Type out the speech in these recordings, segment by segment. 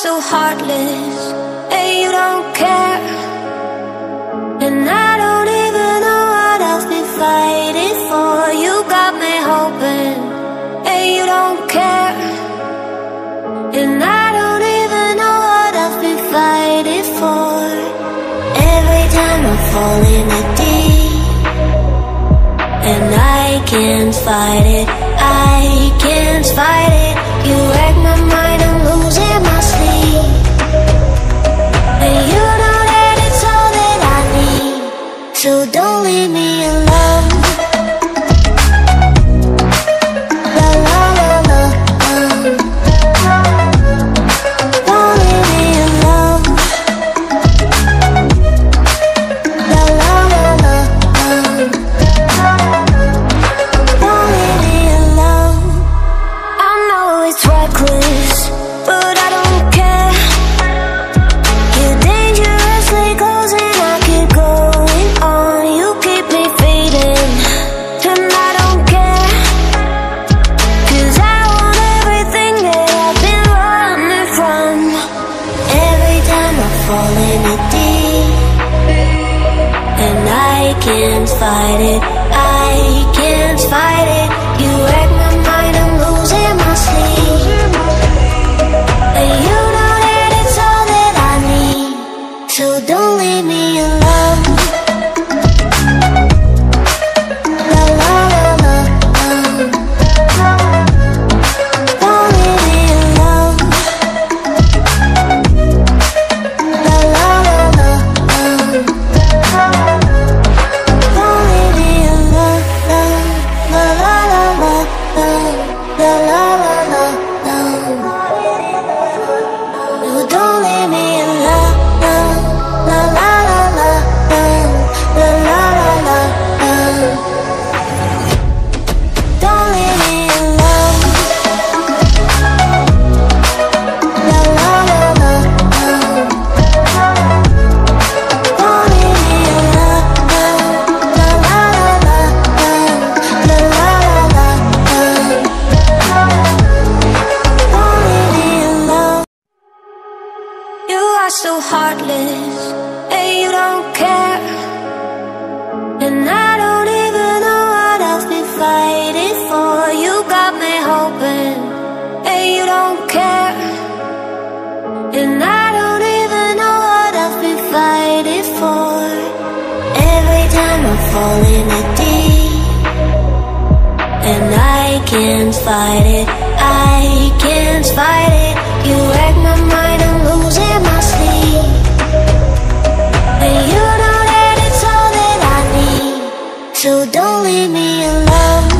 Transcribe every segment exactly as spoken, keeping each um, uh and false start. so heartless and you don't care, and I don't even know what I've been fighting for. You got me hoping and you don't care, and I don't even know what I've been fighting for. Every time I fall in a deep and I can't fight it, I can't fight it. You wreck my mind, I'm losing my sleep, and you know that it's all that I need, so don't leave me alone. La la la la, don't leave me alone. La la la la, don't leave me alone. I know it's reckless, but I don't care. You're dangerously close and I keep going on. You keep me fading and I don't care, cause I want everything that I've been running from. Every time I fall in a deep and I can't fight it, I can't fight it. You wreck my mind, I'm losing my sleep, and you know that it's all that I need, so don't leave me alone. La la la la, don't leave me alone. La la la la, don't leave me alone. La la la la la, la la la la la. No, don't leave me alone. La la la la la, la la la la la. Don't leave me alone. La la la la la, don't leave me alone. La la la la la, la la la la la. Don't leave me alone. You are so heartless and you don't care, and I don't even know what I've been fighting for. You got me hoping and you don't care, and I don't even know what I've been fighting for. Every time I fall in a deep and I can't fight it, I can't fight it. You wreck my mind, I'm losing my sleep, and you know that it's all that I need, so don't leave me alone.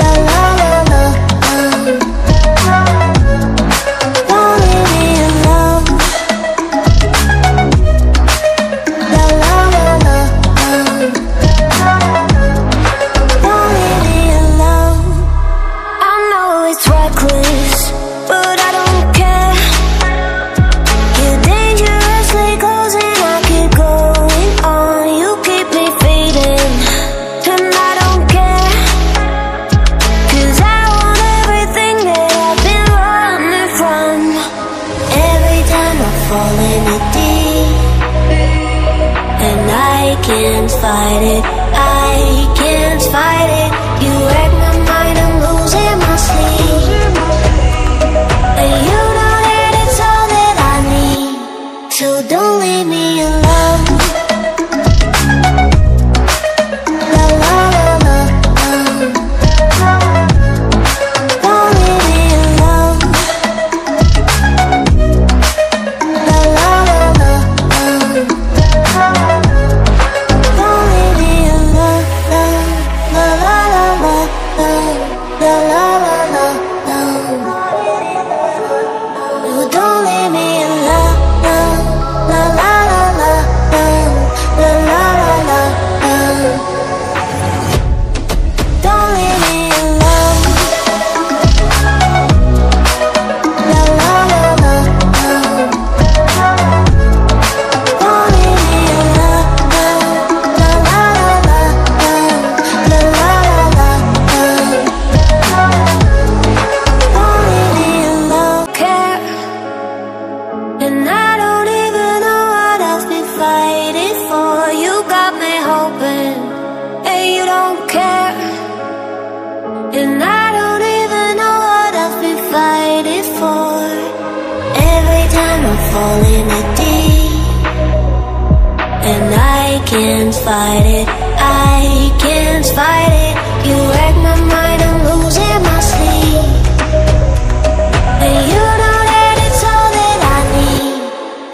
La la la la la, don't leave me alone. La la la la la, don't leave me alone. I know it's reckless, but I don't care. You're dangerously close and I keep going on. You keep me fading and I don't care, cause I want everything that I've been running from. Every time I fall in a deep and I can't fight it, I can't fight it. You wreck my mind, I'm losing my sleep, and you know that it's all that I need, so don't leave me alone. La la la la la, don't leave me alone. La la la la la, don't leave me alone. La la la la la, la la la la la. No, don't leave me alone. La la la la la, la la la la la. Don't leave me alone. La la la la la, don't leave me alone. La la la la la, la la la la la. and I don't even know what I've been fighting for. Every time I fall in a deep, and I can't fight it, I can't fight it. You wreck my mind, I'm losing my sleep, and you know that it's all that I need.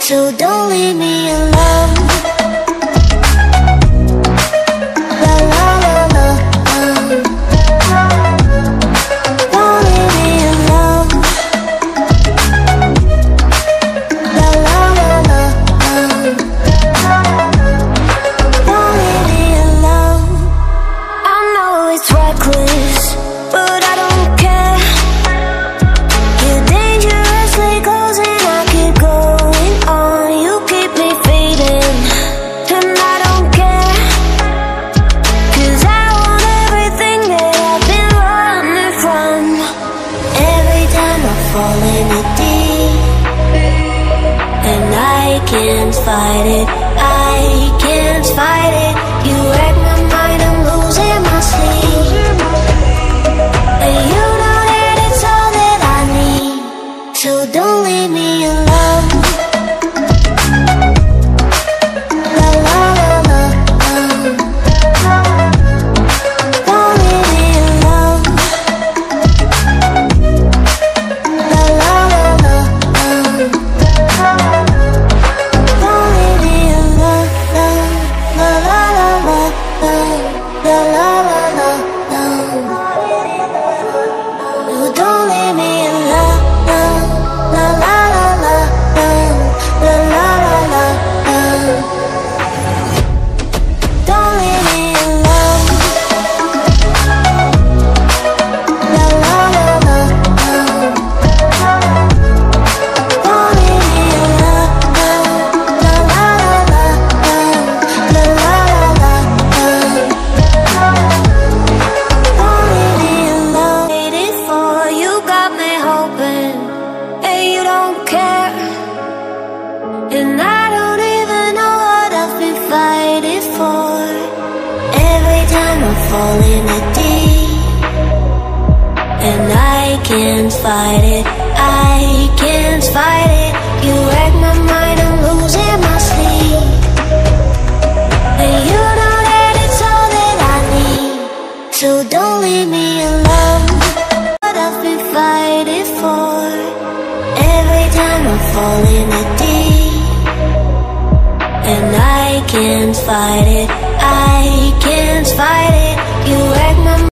So don't leave me alone. Fall in a deep, and I can't fight it.